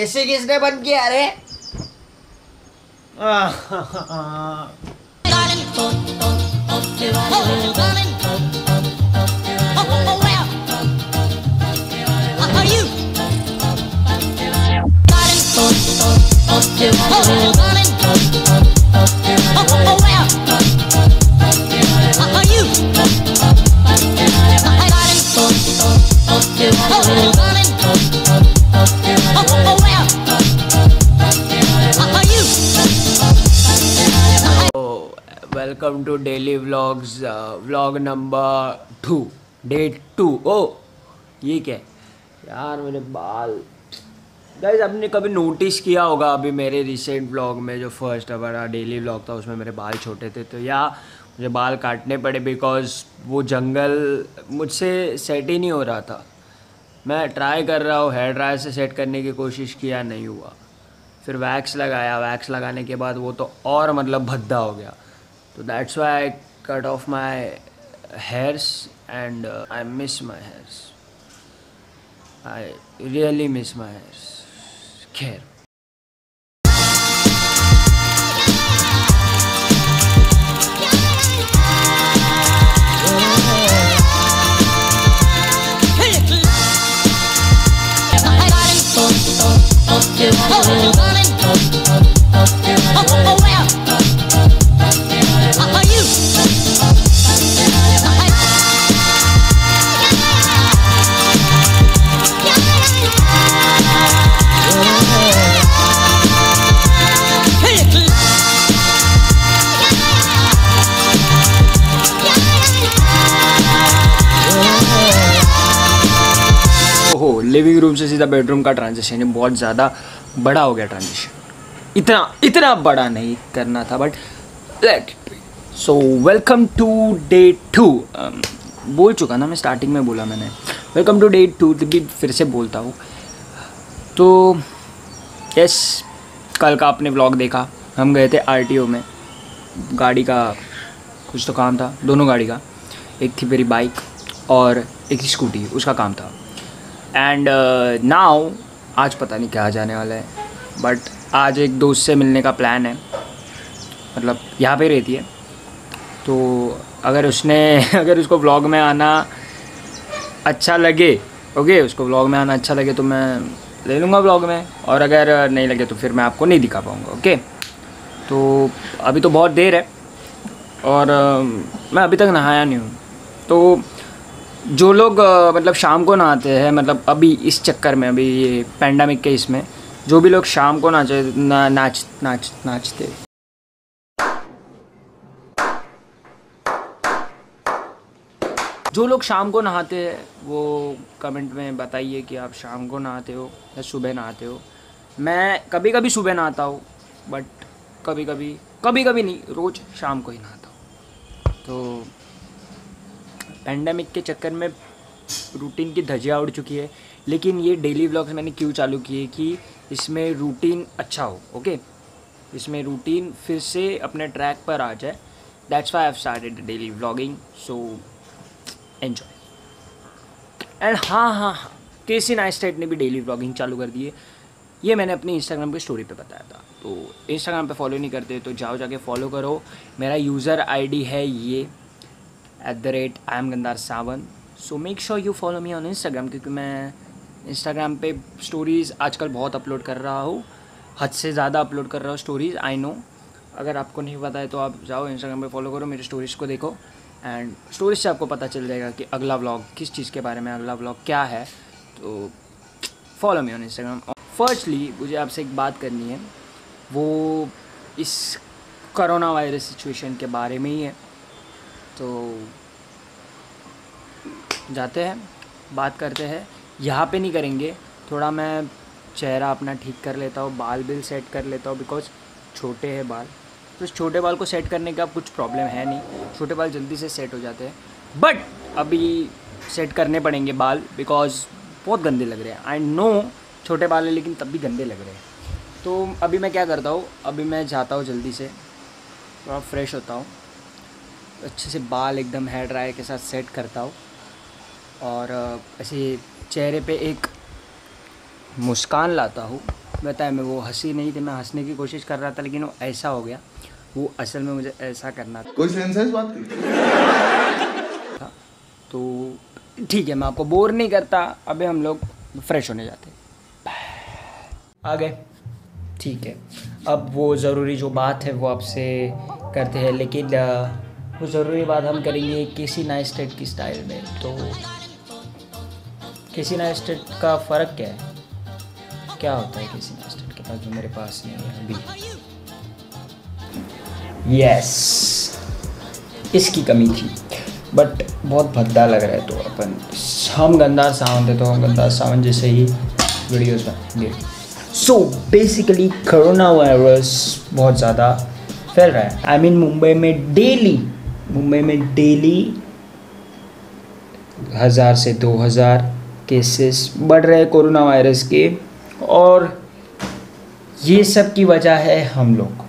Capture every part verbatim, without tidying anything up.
AC किसने बंद किया? अरे welcome to daily vlogs, vlog number two, day two. ओ ये क्या यार, मेरे बाल। गाइस, आपने कभी नोटिस किया होगा, अभी मेरे रिसेंट व्लॉग में जो फर्स्ट हमारा डेली व्लॉग था उसमें मेरे बाल छोटे थे, तो या मुझे बाल काटने पड़े बिकॉज वो जंगल मुझसे सेट ही नहीं हो रहा था। मैं ट्राई कर रहा हूँ, हेयर ड्रायर से सेट करने की कोशिश किया, नहीं हुआ। फिर वैक्स लगाया, वैक्स लगाने के बाद वो तो और मतलब भद्दा हो गया, तो that's why I cut off my hairs and I miss my hairs, I really miss my hairs. खैर, लिविंग रूम से सीधा बेडरूम का ट्रांजिशन है, बहुत ज़्यादा बड़ा हो गया ट्रांजिशन। इतना इतना बड़ा नहीं करना था, but let it be. So welcome to day two. बोल चुका ना मैं, स्टार्टिंग में बोला मैंने वेलकम टू डे टू, भी फिर से बोलता हूँ। तो यस, कल का आपने व्लॉग देखा, हम गए थे आरटीओ में, गाड़ी का कुछ तो काम था, दोनों गाड़ी का, एक थी मेरी बाइक और एक थी स्कूटी, उसका काम था। एंड नाउ uh, आज पता नहीं क्या जाने वाला है, बट आज एक दोस्त से मिलने का प्लान है, मतलब यहाँ पे रहती है, तो अगर उसने अगर उसको व्लॉग में आना अच्छा लगे, ओके, उसको व्लॉग में आना अच्छा लगे तो मैं ले लूँगा व्लॉग में, और अगर नहीं लगे तो फिर मैं आपको नहीं दिखा पाऊँगा। ओके, तो अभी तो बहुत देर है और uh, मैं अभी तक नहाया नहीं हूँ, तो जो लोग मतलब शाम को नहाते हैं, मतलब अभी इस चक्कर में, अभी ये पैंडमिक के इसमें जो भी लोग शाम को नाचे ना, नाच नाच नाचते जो लोग शाम को नहाते हैं, वो कमेंट में बताइए कि आप शाम को नहाते हो या सुबह नहाते हो। मैं कभी कभी सुबह नहाता हूँ, बट कभी कभी कभी कभी नहीं, रोज़ शाम को ही नहाता हूँ। तो पैंडमिक के चक्कर में रूटीन की धज्जियाँ उड़ चुकी है, लेकिन ये डेली व्लॉग्स मैंने क्यों चालू किए कि इसमें रूटीन अच्छा हो, ओके, इसमें रूटीन फिर से अपने ट्रैक पर आ जाए। That's why I have started daily vlogging, so enjoy. And हाँ हाँ हाँ केसी नाइस्टेट ने भी डेली व्लॉगिंग चालू कर दी है, ये मैंने अपनी इंस्टाग्राम की स्टोरी पे बताया था, तो इंस्टाग्राम पे फॉलो नहीं करते तो जाओ जाके फॉलो करो। मेरा यूज़र आई डी है ये at the rate I am Gandhar Sawant, so make sure you follow me on Instagram, क्योंकि मैं इंस्टाग्राम पे स्टोरीज़ आजकल बहुत अपलोड कर रहा हूँ, हद से ज़्यादा अपलोड कर रहा हूँ स्टोरीज़, आई नो। अगर आपको नहीं पता है तो आप जाओ इंस्टाग्राम पे फॉलो करो, मेरी स्टोरीज़ को देखो, एंड स्टोरीज से आपको पता चल जाएगा कि अगला व्लॉग किस चीज़ के बारे में, अगला व्लॉग क्या है। तो follow me on Instagram. Firstly मुझे आपसे एक बात करनी है, वो इस कोरोना वायरस सिचुएशन के बारे में ही है, तो जाते हैं, बात करते हैं। यहाँ पे नहीं करेंगे, थोड़ा मैं चेहरा अपना ठीक कर लेता हूँ, बाल बिल सेट कर लेता हूँ, बिकॉज छोटे हैं बाल, तो इस छोटे बाल को सेट करने का कुछ प्रॉब्लम है नहीं, छोटे बाल जल्दी से सेट हो जाते हैं, बट अभी सेट करने पड़ेंगे बाल बिकॉज बहुत गंदे लग रहे हैं। आई नो छोटे बाल है लेकिन तब भी गंदे लग रहे हैं। तो अभी मैं क्या करता हूँ, अभी मैं जाता हूँ जल्दी से, थोड़ा फ्रेश होता हूँ, अच्छे से बाल एकदम हेयर ड्रायर के साथ सेट करता हूँ और ऐसे चेहरे पे एक मुस्कान लाता हूँ। बताया मैं वो हंसी नहीं थी, मैं हंसने की कोशिश कर रहा था लेकिन वो ऐसा हो गया, वो असल में मुझे ऐसा करना था। कोई सेंस है इस बात की? तो ठीक है, मैं आपको बोर नहीं करता। अभी हम लोग फ्रेश होने जाते, आ गए। ठीक है, अब वो ज़रूरी जो बात है वो आपसे करते हैं, लेकिन वो ज़रूरी बात हम करेंगे केसी नाइस्टेट की स्टाइल में। तो केसी नाइस्टेट का फ़र्क क्या है, क्या होता है केसी नाइस्टेट के पास जो मेरे पास नहीं है अभी? यस, इसकी कमी थी, बट बहुत भद्दा लग रहा है। तो अपन हम गंधार सावंत है, तो हम गंधार सावंत जैसे ही वीडियोस बनाएंगे। सो बेसिकली कोरोना वायरस बहुत ज़्यादा फैल रहा है। आई मीन मुंबई में डेली मुंबई में डेली हज़ार से दो हज़ार केसेस बढ़ रहे हैं कोरोना वायरस के, और ये सब की वजह है हम लोग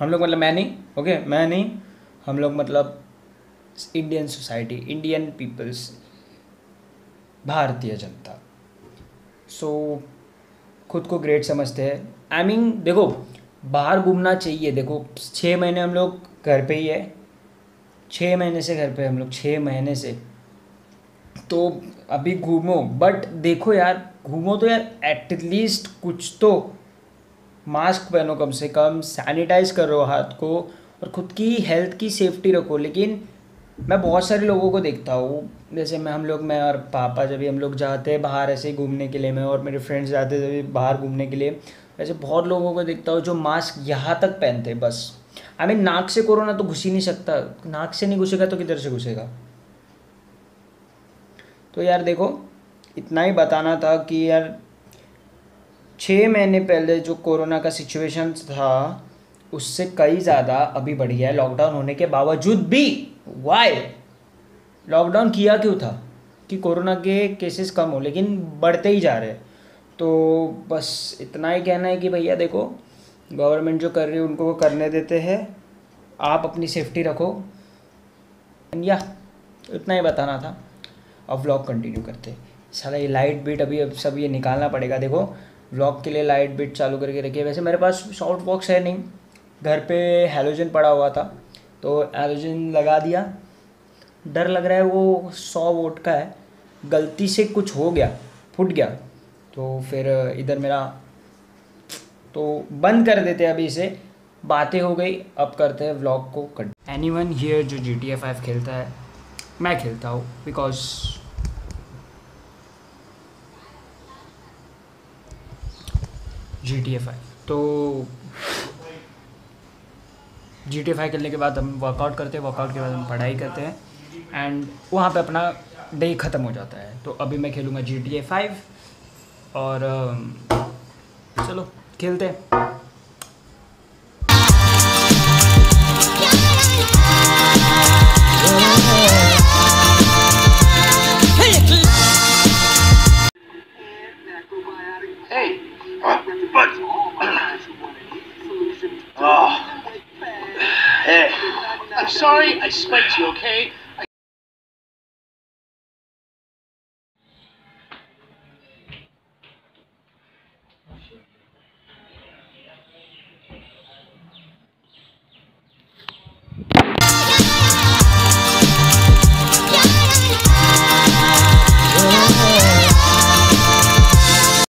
हम लोग मतलब मैं नहीं, ओके okay, मैं नहीं हम लोग मतलब Indian society, Indian peoples, Bharatiya Janata. सो so, खुद को ग्रेट समझते हैं। आई मीन देखो, बाहर घूमना चाहिए। देखो छः महीने हम लोग घर पे ही है, छः महीने से घर पे हम लोग छः महीने से तो अभी घूमो, बट देखो यार, घूमो तो यार एटलीस्ट कुछ तो, मास्क पहनो कम से कम, सैनिटाइज करो हाथ को और ख़ुद की हेल्थ की सेफ्टी रखो। लेकिन मैं बहुत सारे लोगों को देखता हूँ, जैसे मैं हम लोग मैं और पापा जब भी हम लोग जाते हैं बाहर ऐसे ही घूमने के लिए, मैं और मेरे फ्रेंड्स जाते हैं जब भी बाहर घूमने के लिए, ऐसे बहुत लोगों को देखता हूँ जो मास्क यहाँ तक पहनते हैं बस। आई मीन नाक से कोरोना तो घुस ही नहीं सकता, नाक से नहीं घुसेगा तो किधर से घुसेगा? तो यार देखो, इतना ही बताना था कि यार छः महीने पहले जो कोरोना का सिचुएशन था उससे कई ज़्यादा अभी बढ़ गया है, लॉकडाउन होने के बावजूद भी। वाई लॉकडाउन किया क्यों था? कि कोरोना के केसेस कम हो, लेकिन बढ़ते ही जा रहे हैं। तो बस इतना ही कहना है कि भैया देखो, गवर्नमेंट जो कर रही है उनको वो करने देते हैं, आप अपनी सेफ्टी रखो। या इतना ही बताना था। अब व्लॉग कंटिन्यू करते हैं। साला ये लाइट बीट अभी अब सब ये निकालना पड़ेगा। देखो व्लॉग के लिए लाइट बीट चालू करके रखिए। वैसे मेरे पास साउंड बॉक्स है नहीं, घर पे हैलोजन पड़ा हुआ था तो हैलोजन लगा दिया। डर लग रहा है वो सौ वोट का है, गलती से कुछ हो गया, फूट गया तो फिर इधर मेरा, तो बंद कर देते हैं अभी इसे। बातें हो गई, अब करते हैं व्लॉग को कट। एनीवन हियर जो जी टी ए फाइव खेलता है? मैं खेलता हूँ because G T A five. तो जी टी ए फाइव खेलने के बाद हम वर्कआउट करते हैं, वर्कआउट के बाद हम पढ़ाई करते हैं एंड वहाँ पे अपना डे ख़त्म हो जाता है। तो अभी मैं खेलूँगा जी टी ए फाइव और चलो खेलते हैं। Sorry, I spiked you, okay?